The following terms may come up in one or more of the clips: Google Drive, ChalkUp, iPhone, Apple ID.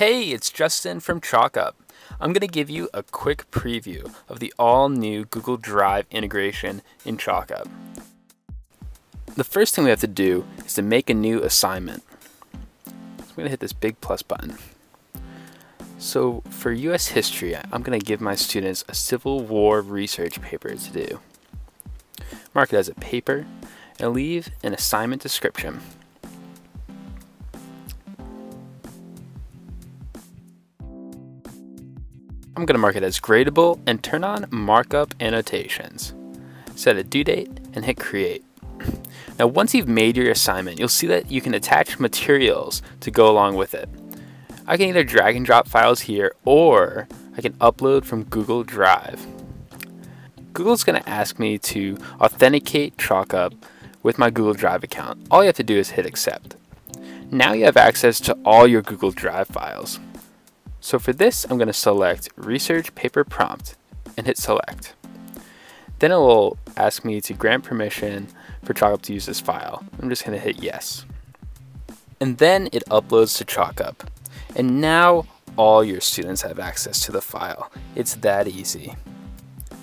Hey, it's Justin from ChalkUp. I'm going to give you a quick preview of the all-new Google Drive integration in ChalkUp. The first thing we have to do is to make a new assignment. So I'm going to hit this big plus button. So for US history, I'm going to give my students a Civil War research paper to do. Mark it as a paper and leave an assignment description. I'm going to mark it as gradable and turn on markup annotations. Set a due date and hit create. Now once you've made your assignment, you'll see that you can attach materials to go along with it. I can either drag and drop files here or I can upload from Google Drive. Google's going to ask me to authenticate ChalkUp with my Google Drive account. All you have to do is hit accept. Now you have access to all your Google Drive files. So for this, I'm going to select Research Paper Prompt and hit Select. Then it will ask me to grant permission for ChalkUp to use this file. I'm just going to hit Yes. And then it uploads to ChalkUp. And now all your students have access to the file. It's that easy.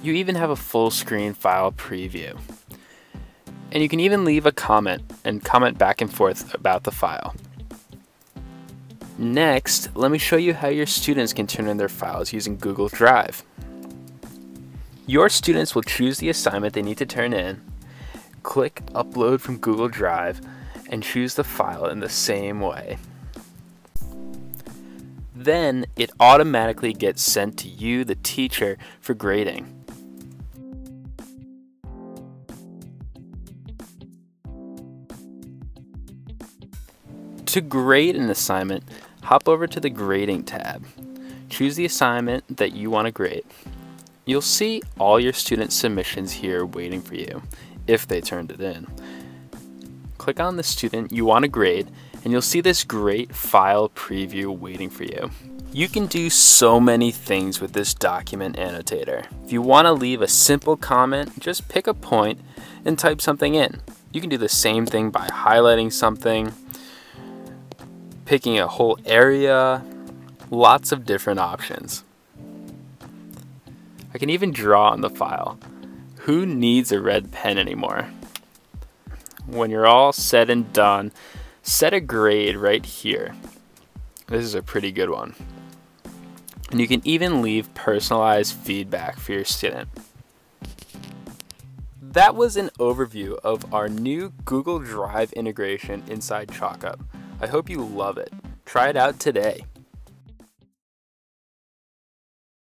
You even have a full screen file preview. And you can even leave a comment and comment back and forth about the file. Next, let me show you how your students can turn in their files using Google Drive. Your students will choose the assignment they need to turn in, click Upload from Google Drive, and choose the file in the same way. Then it automatically gets sent to you, the teacher, for grading. To grade an assignment, hop over to the Grading tab. Choose the assignment that you want to grade. You'll see all your student submissions here waiting for you, if they turned it in. Click on the student you want to grade, and you'll see this great file preview waiting for you. You can do so many things with this document annotator. If you want to leave a simple comment, just pick a point and type something in. You can do the same thing by highlighting something, picking a whole area, lots of different options. I can even draw on the file. Who needs a red pen anymore? When you're all said and done, set a grade right here. This is a pretty good one. And you can even leave personalized feedback for your student. That was an overview of our new Google Drive integration inside ChalkUp. I hope you love it. Try it out today.